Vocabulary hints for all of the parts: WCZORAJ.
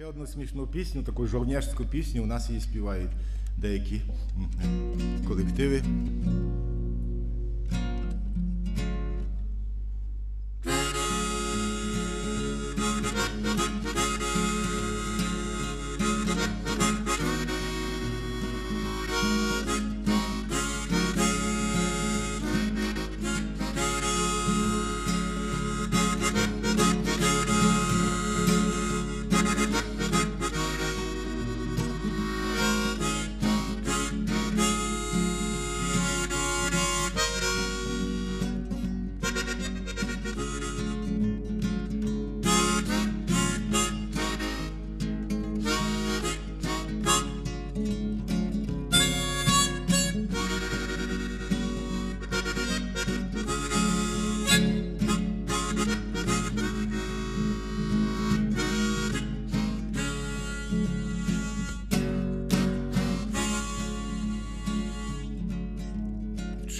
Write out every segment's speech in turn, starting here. Ще одну смішну пісню, таку жовняжську пісню, у нас її співають деякі колективи.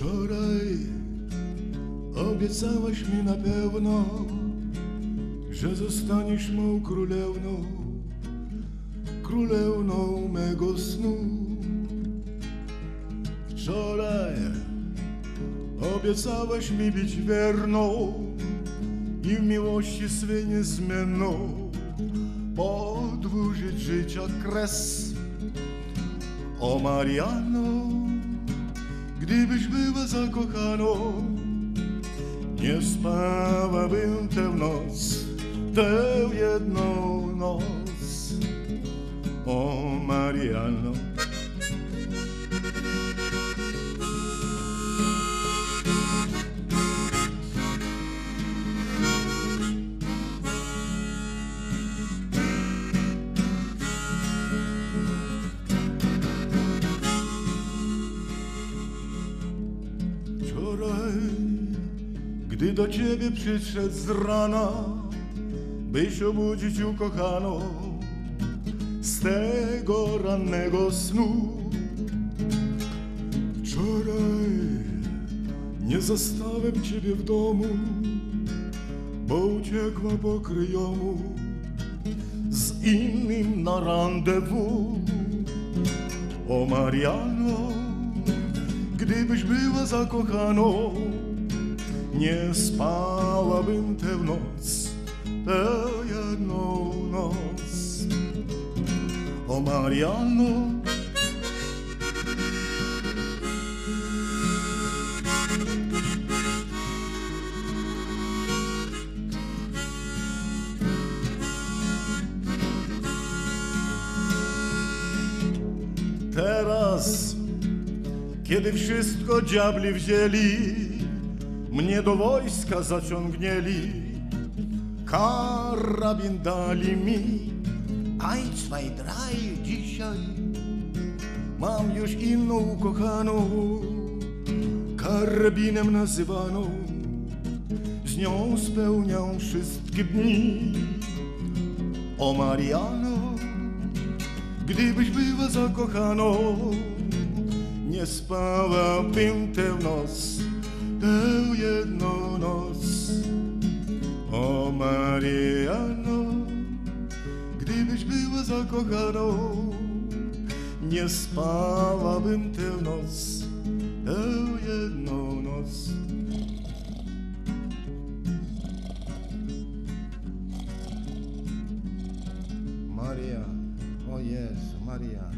Wczoraj obiecałaś mi na pewno, że zostaniesz mą królewną, królewną mego snu. Wczoraj obiecałaś mi być wierną i w miłości swej niezmienną podłużyć życia kres. O Mariano, gdybyś była zakochaną, nie spałabym tę jedną noc. O Mariano. Gdy do ciebie przyszedł z rana, byś obudzić ukochaną z tego rannego snu. Wczoraj nie zastałem ciebie w domu, bo uciekła po kryjomu z innym na randewu. O Mariano, gdybyś była zakochaną, nie spałabym tę jedną noc. O Mariano. Teraz, kiedy wszystko diabli wzięli, mnie do wojska zaciągnęli, karabin dali mi. Eins, zwei, drei, dzisiaj mam już inną ukochaną, karabinem nazywaną, z nią spełniam wszystkie dni. O Mariano, gdybyś była zakochaną, nie spałabym tę noc, tę jedną noc. O Mariano, gdybyś była zakochaną, nie spałabym tę noc, tę jedną noc. Maria, o Jezu, Maria.